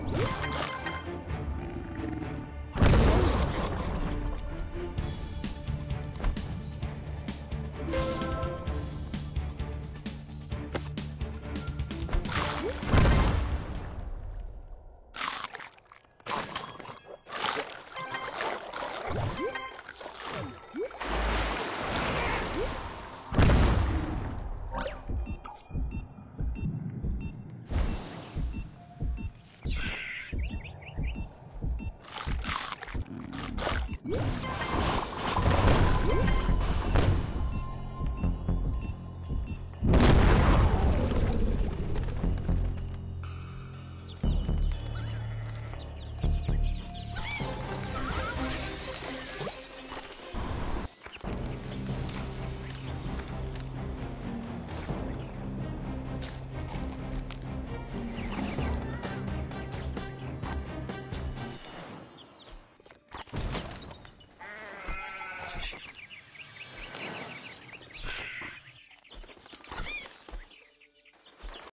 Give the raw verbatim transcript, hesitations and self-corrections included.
Yeah.